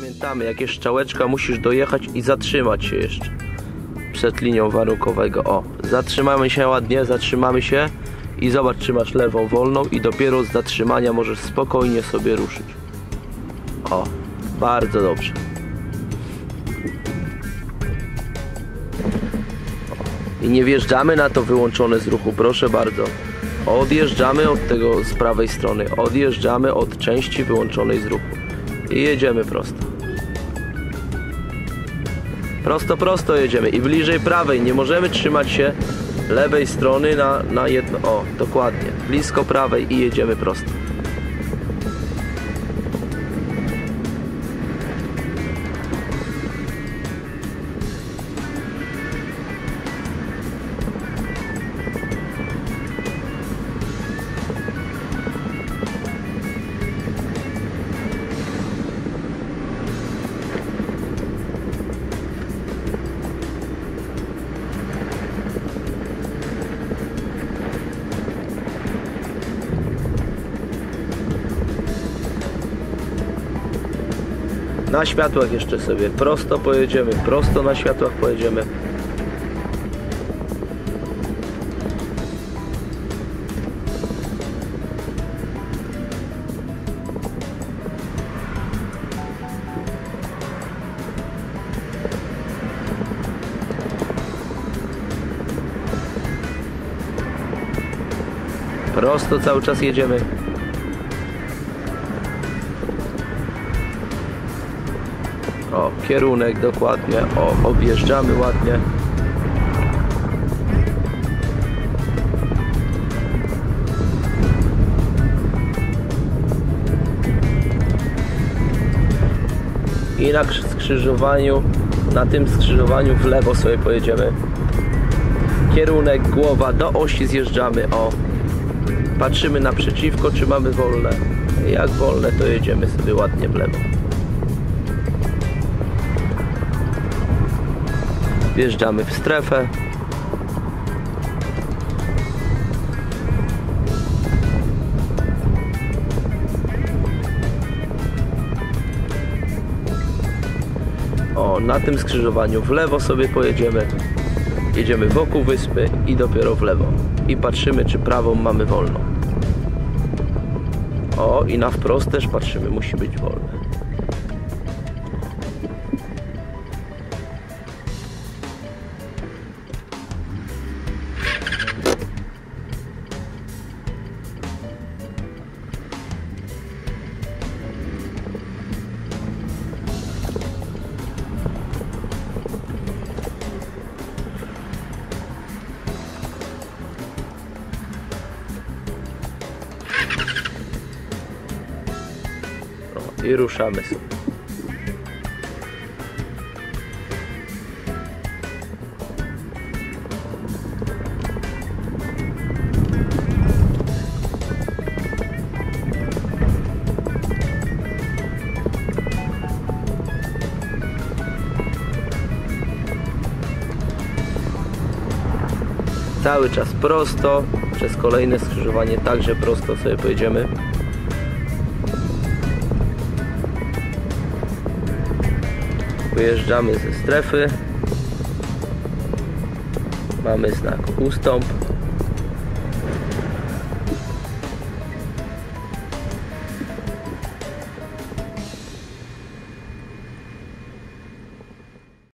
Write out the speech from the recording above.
Pamiętamy, jak jest strzałeczka, musisz dojechać i zatrzymać się jeszcze przed linią warunkowego. O, zatrzymamy się ładnie, zatrzymamy się i zobacz, czy masz lewą wolną i dopiero z zatrzymania możesz spokojnie sobie ruszyć. O, bardzo dobrze. I nie wjeżdżamy na to wyłączone z ruchu, proszę bardzo. Odjeżdżamy od tego z prawej strony, odjeżdżamy od części wyłączonej z ruchu. I jedziemy prosto. Prosto, prosto jedziemy i bliżej prawej. Nie możemy trzymać się lewej strony na jedno. O, dokładnie. Blisko prawej i jedziemy prosto. Na światłach jeszcze sobie prosto pojedziemy, prosto na światłach pojedziemy. Prosto cały czas jedziemy. O, kierunek dokładnie, o, objeżdżamy ładnie. I na skrzyżowaniu, na tym skrzyżowaniu w lewo sobie pojedziemy. Kierunek, głowa, do osi zjeżdżamy, o. Patrzymy naprzeciwko, czy mamy wolne. Jak wolne, to jedziemy sobie ładnie w lewo. Wjeżdżamy w strefę. O, na tym skrzyżowaniu w lewo sobie pojedziemy. Jedziemy wokół wyspy i dopiero w lewo. I patrzymy, czy prawą mamy wolną. O, i na wprost też patrzymy, musi być wolne. I ruszamy sobie. Cały czas prosto, przez kolejne skrzyżowanie także prosto sobie pojedziemy. Wyjeżdżamy ze strefy, mamy znak ustąp.